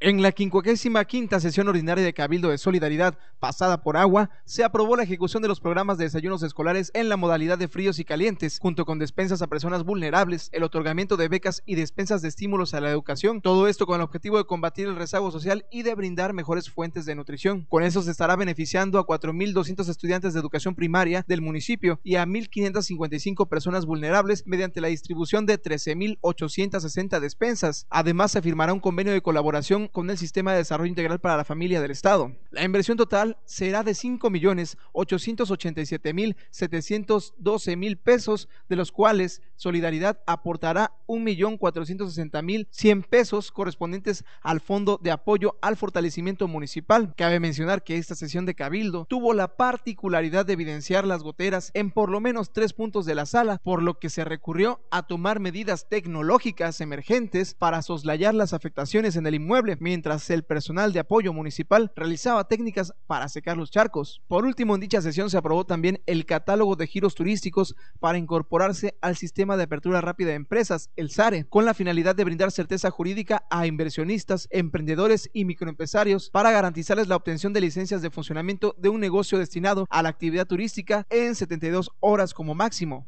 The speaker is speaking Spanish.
En la 55ª Sesión Ordinaria de Cabildo de Solidaridad, pasada por agua, se aprobó la ejecución de los programas de desayunos escolares en la modalidad de fríos y calientes, junto con despensas a personas vulnerables, el otorgamiento de becas y despensas de estímulos a la educación, todo esto con el objetivo de combatir el rezago social y de brindar mejores fuentes de nutrición. Con eso se estará beneficiando a 4.200 estudiantes de educación primaria del municipio y a 1.555 personas vulnerables mediante la distribución de 13.860 despensas. Además, se firmará un convenio de colaboración con el Sistema de Desarrollo Integral para la Familia del Estado. La inversión total será de 5.887.712.000 pesos, de los cuales Solidaridad aportará 1.460.100 pesos correspondientes al Fondo de Apoyo al Fortalecimiento Municipal. Cabe mencionar que esta sesión de Cabildo tuvo la particularidad de evidenciar las goteras en por lo menos 3 puntos de la sala, por lo que se recurrió a tomar medidas tecnológicas emergentes para soslayar las afectaciones en el inmueble, mientras el personal de apoyo municipal realizaba técnicas para secar los charcos. Por último, en dicha sesión se aprobó también el catálogo de giros turísticos para incorporarse al Sistema de Apertura Rápida de Empresas, el SARE, con la finalidad de brindar certeza jurídica a inversionistas, emprendedores y microempresarios para garantizarles la obtención de licencias de funcionamiento de un negocio destinado a la actividad turística en 72 horas como máximo.